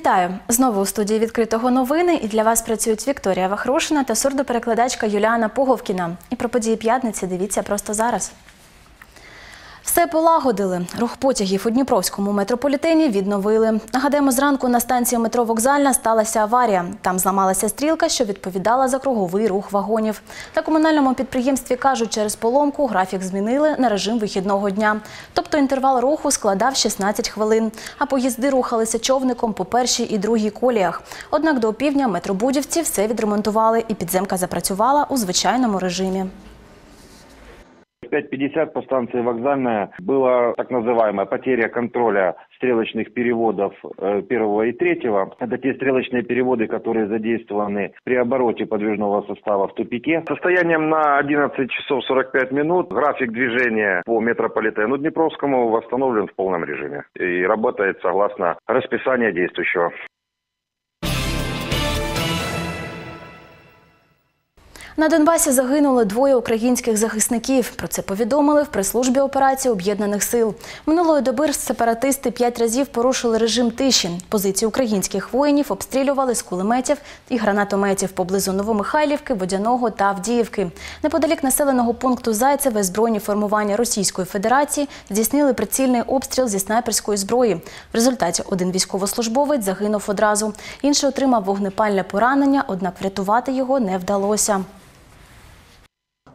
Вітаю! Знову у студії «Відкритого новини» і для вас працюють Вікторія Вахрушина та сурдоперекладачка Юліана Пуговкіна. І про події п'ятниці дивіться просто зараз. Все полагодили. Рух потягів у Дніпровському метрополітені відновили. Нагадаємо, зранку на станції метро «Вокзальна» сталася аварія. Там зламалася стрілка, що відповідала за круговий рух вагонів. На комунальному підприємстві кажуть, через поломку графік змінили на режим вихідного дня. Тобто інтервал руху складав 16 хвилин, а поїзди рухалися човником по першій і другій коліях. Однак до опівдня метробудівці все відремонтували і підземка запрацювала у звичайному режимі. 5:50 по станции Вокзальная была так называемая потеря контроля стрелочных переводов первого и третьего. Это те стрелочные переводы, которые задействованы при обороте подвижного состава в тупике. Состоянием на 11 часов 45 минут график движения по метрополитену Днепровскому восстановлен в полном режиме и работает согласно расписанию действующего. На Донбасі загинули двоє українських захисників. Про це повідомили в прес-службі операції Об'єднаних сил. Минулої доби сепаратисти 5 разів порушили режим тиші. Позиції українських воїнів обстрілювали з кулеметів і гранатометів поблизу Новомихайлівки, Водяного та Авдіївки. Неподалік населеного пункту Зайцеве збройні формування Російської Федерації здійснили прицільний обстріл зі снайперської зброї. В результаті один військовослужбовець загинув одразу. Інший отримав вогнепальне поранення, однак врятувати його не вдалося.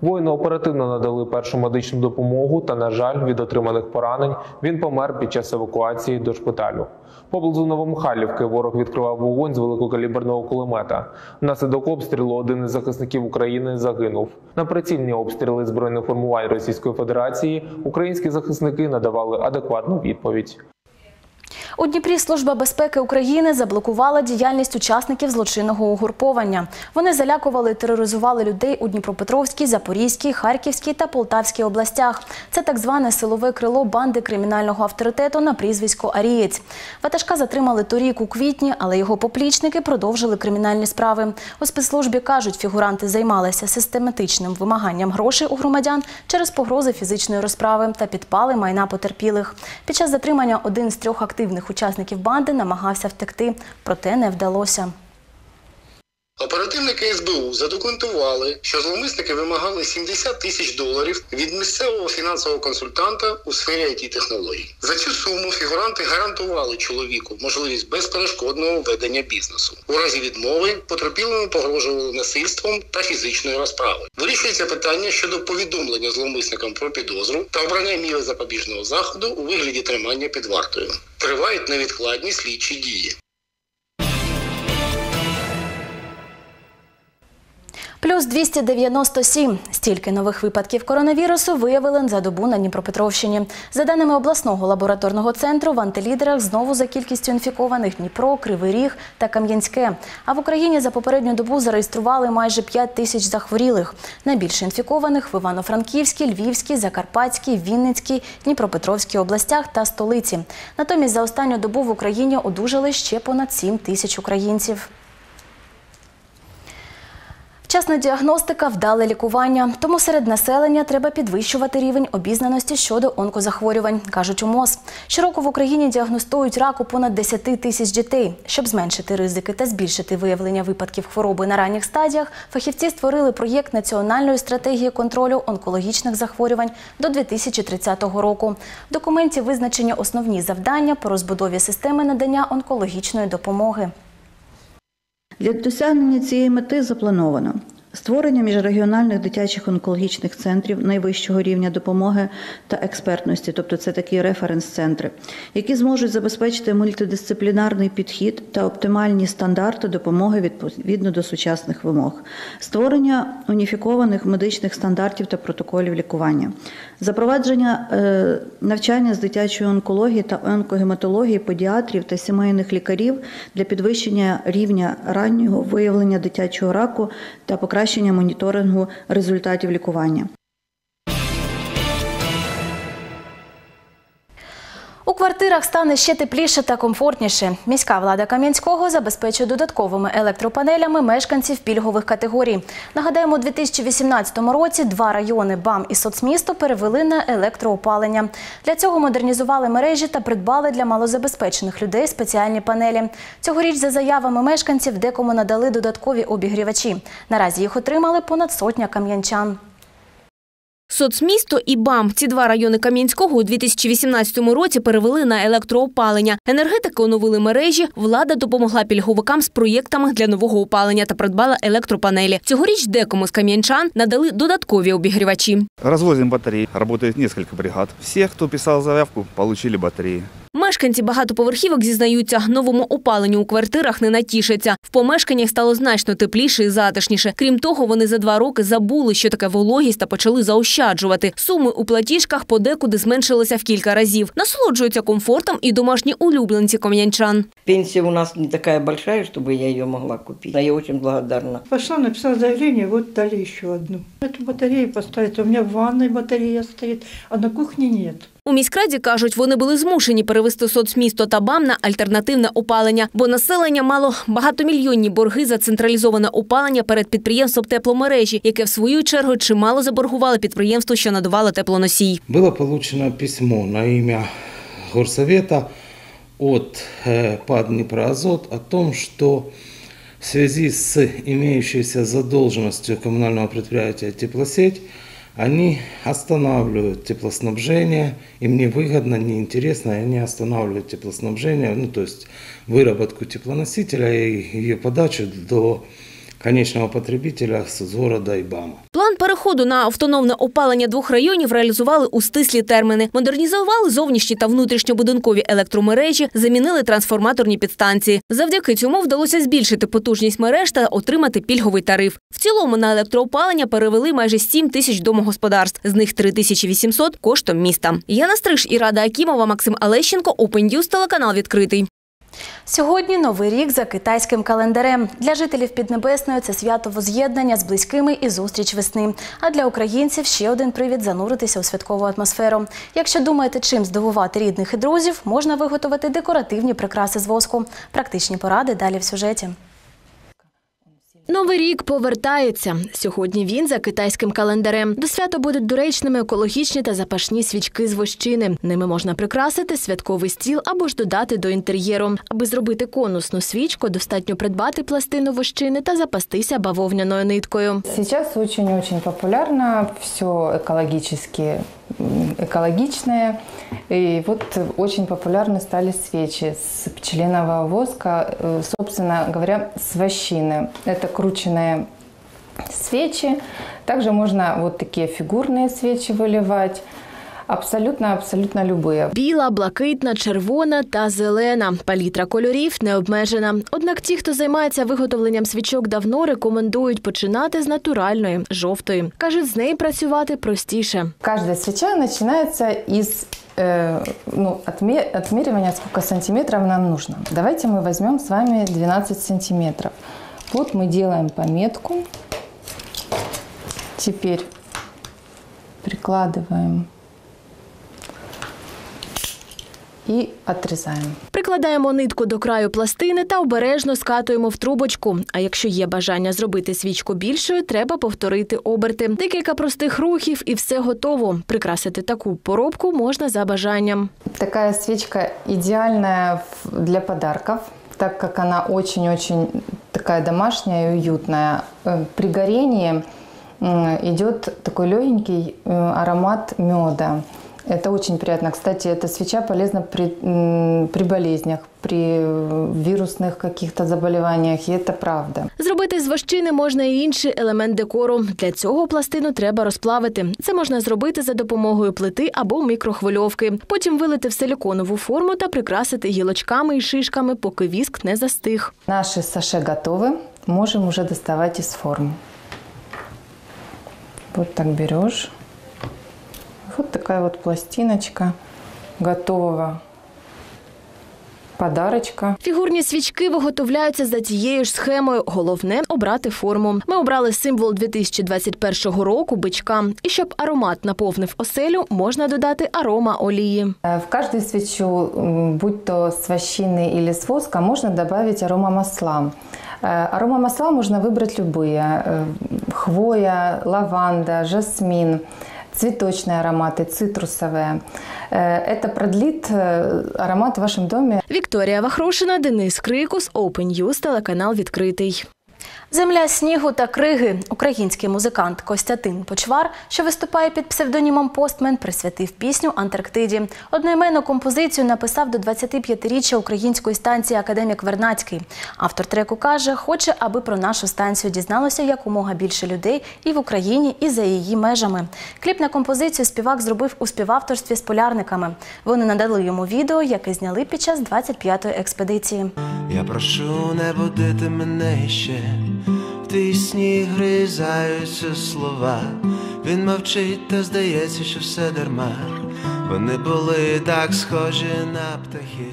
Воїну оперативно надали першу медичну допомогу та, на жаль, від отриманих поранень він помер під час евакуації до шпиталю. Поблизу Новомихайлівки ворог відкривав вогонь з великокаліберного кулемета. Внаслідок обстрілу один із захисників України загинув. На прицільні обстріли збройних формувань Російської Федерації українські захисники надавали адекватну відповідь. У Дніпрі Служба безпеки України заблокувала діяльність учасників злочинного угруповання. Вони залякували і тероризували людей у Дніпропетровській, Запорізькій, Харківській та Полтавській областях. Це так зване силове крило банди кримінального авторитету на прізвисько «Арієць». Ватажка затримали торік у квітні, але його поплічники продовжили кримінальні справи. У спецслужбі кажуть, фігуранти займалися систематичним вимаганням грошей у громадян через погрози фізичної розправи та підпали майна потерпілих. Під час затримання один з 3 активних учасників банди намагався втекти, проте не вдалося. Оперативники СБУ задокументували, що зловмисники вимагали $70 тисяч від місцевого фінансового консультанта у сфері IT-технологій. За цю суму фігуранти гарантували чоловіку можливість безперешкодного ведення бізнесу. У разі відмови потерпілому погрожували насильством та фізичною розправою. Вирішується питання щодо повідомлення зловмисникам про підозру та обрання міри запобіжного заходу у вигляді тримання під вартою. Тривають невідкладні слідчі дії. Плюс 297. Стільки нових випадків коронавірусу виявили за добу на Дніпропетровщині. За даними обласного лабораторного центру, в антилідерах знову за кількістю інфікованих Дніпро, Кривий Ріг та Кам'янське. А в Україні за попередню добу зареєстрували майже 5 тисяч захворілих. Найбільше інфікованих в Івано-Франківській, Львівській, Закарпатській, Вінницькій, Дніпропетровській областях та столиці. Натомість за останню добу в Україні одужали ще понад 7 тисяч українців. Вчасна діагностика, вдале лікування. Тому серед населення треба підвищувати рівень обізнаності щодо онкозахворювань, кажуть у МОЗ. Щороку в Україні діагностують рак у понад 10 тисяч дітей. Щоб зменшити ризики та збільшити виявлення випадків хвороби на ранніх стадіях, фахівці створили проєкт національної стратегії контролю онкологічних захворювань до 2030 року. В документі визначені основні завдання по розбудові системи надання онкологічної допомоги. Для досягнення цієї мети заплановано створення міжрегіональних дитячих онкологічних центрів найвищого рівня допомоги та експертності, тобто це такі референс-центри, які зможуть забезпечити мультидисциплінарний підхід та оптимальні стандарти допомоги відповідно до сучасних вимог, створення уніфікованих медичних стандартів та протоколів лікування, запровадження навчання з дитячої онкології та онкогематології педіатрів та сімейних лікарів для підвищення рівня раннього виявлення дитячого раку та покращення моніторингу результатів лікування. У квартирах стане ще тепліше та комфортніше. Міська влада Кам'янського забезпечує додатковими електропанелями мешканців пільгових категорій. Нагадаємо, у 2018 році два райони БАМ і Соцмісто перевели на електроопалення. Для цього модернізували мережі та придбали для малозабезпечених людей спеціальні панелі. Цьогоріч за заявами мешканців декому надали додаткові обігрівачі. Наразі їх отримали понад сотня кам'янчан. Соцмісто і БАМ – ці два райони Кам'янського у 2018 році перевели на електроопалення. Енергетики оновили мережі, влада допомогла пільговикам з проєктами для нового опалення та придбала електропанелі. Цьогоріч декому з кам'янчан надали додаткові обігрівачі. Розвозимо батареї, працює кілька бригад. Всі, хто писав заявку, отримали батареї. Мешканці багатоповерхівок зізнаються, новому опаленню у квартирах не натішаться. В помешканнях стало значно тепліше і затишніше. Крім того, вони за 2 роки забули, що таке вологість, та почали заощаджувати. Суми у платіжках подекуди зменшилися в кілька разів. Насолоджуються комфортом і домашні улюбленці кам'янчан. Пенсія у нас не така велика, щоб я її могла купити. Я дуже благодарна. Пішла, написала заявлення, от дали ще одну. Цю батарею поставити. У мене в ванній батарея стоїть, а на кухні немає. У міськраді кажуть, вони були змушені перевести Соцмісто та БАМ на альтернативне опалення, бо населення мало багатомільйонні борги за централізоване опалення перед підприємством тепломережі, яке в свою чергу чимало заборгувало підприємство, що надавало теплоносій. Було получено письмо на ім'я горсовета від ПАТ «Дніпроазот» о том, що в зв'язку з імеючоюся задолженістю комунального підприємства «Теплосеть» они останавливают теплоснабжение, им невыгодно, неинтересно, и они останавливают теплоснабжение, ну, то есть выработку теплоносителя и ее подачу до конечного потребителя з города і БАМу. План переходу на автономне опалення двох районів реалізували у стислі терміни. Модернізували зовнішні та внутрішньобудинкові електромережі, замінили трансформаторні підстанції. Завдяки цьому вдалося збільшити потужність мереж та отримати пільговий тариф. В цілому на електроопалення перевели майже 7000 домогосподарств, з них 3800 коштом міста. Яна Стриж, Ірада Акімова, Максим Алещенко, Open News, телеканал «Відкритий». Сьогодні Новий рік за китайським календарем. Для жителів Піднебесної це свято воз'єднання з близькими і зустріч весни. А для українців ще один привід зануритися у святкову атмосферу. Якщо думаєте, чим здивувати рідних і друзів, можна виготовити декоративні прикраси з воску. Практичні поради далі в сюжеті. Новий рік повертається. Сьогодні він за китайським календарем. До свята будуть доречними екологічні та запашні свічки з вощини. Ними можна прикрасити святковий стіл або ж додати до інтер'єру. Аби зробити конусну свічку, достатньо придбати пластину вощини та запастися бавовняною ниткою. Зараз дуже популярно все екологічне. Экологичные. И вот очень популярны стали свечи с пчелиного воска, собственно говоря, с вощины. Это крученые свечи. Также можно вот такие фигурные свечи выливать. Абсолютно любые. Біла, блакитна, червона та зелена. Палітра кольорів не обмежена. Однак ті, хто займається виготовленням свічок давно, рекомендують починати з натуральної, жовтої. Кажуть, з неї працювати простіше. Кожна свіча починається із відмірювання, скільки сантиметрів нам потрібно. Давайте ми візьмемо з вами 12 сантиметрів. От ми робимо помітку. Тепер прикладаємо. І відрізаємо. Прикладаємо нитку до краю пластини та обережно скатуємо в трубочку. А якщо є бажання зробити свічку більшою, треба повторити оберти. Декілька простих рухів і все готово. Прикрасити таку поробку можна за бажанням. Така свічка ідеальна для подарунків, так як вона дуже така домашня і уютна. При горінні йде такий легенький аромат меду. Это очень приятно. Кстати, эта свеча полезна при болезнях, при вірусних каких-то заболіваннях, і це правда. Зробити з вощини можна і інший елемент декору. Для цього пластину треба розплавити. Це можна зробити за допомогою плити або мікрохвильовки. Потім вилити в силіконову форму та прикрасити гілочками і шишками, поки віск не застиг. Наші саше готові. Можемо вже доставати з форми. Ось так береш. Вот такая вот пластиночка готова. подарочка. Фігурні свічки виготовляються за тією ж схемою. Головне – обрати форму. Ми обрали символ 2021 року – бичка. І щоб аромат наповнив оселю, можна додати аромаолії. В кожну свічу, будь то з вощини або з воска, можна додати аромамасла. Аромамасла можна вибрати любые – хвоя, лаванда, жасмин. Цветочные ароматы, цитрусовые. Это продлит аромат в вашем доме. Вікторія Вахрушина, Денис Крикус, Open News, телеканал «Відкритий». Земля снігу та криги. Український музикант Костянтин Почвар, що виступає під псевдонімом «Постмен», присвятив пісню Антарктиді. Одноіменну композицію написав до 25-річчя української станції «Академік Вернадський». Автор треку каже, хоче, аби про нашу станцію дізналося якомога більше людей і в Україні, і за її межами. Кліп на композицію співак зробив у співавторстві з полярниками. Вони надали йому відео, яке зняли під час 25-ї експедиції. Я прошу не будити мене ще, в твій сніг гризаються слова. Він мовчить, та здається, що все дарма. Вони були так схожі на птахи.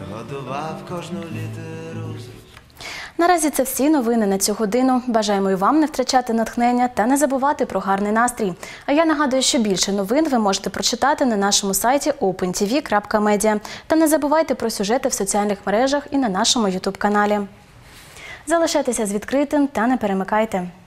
Я годував кожну літеру. Наразі це всі новини на цю годину. Бажаємо і вам не втрачати натхнення та не забувати про гарний настрій. А я нагадую, що більше новин ви можете прочитати на нашому сайті opentv.media. Та не забувайте про сюжети в соціальних мережах і на нашому YouTube-каналі. Залишайтеся з «Відкритим» та не перемикайте.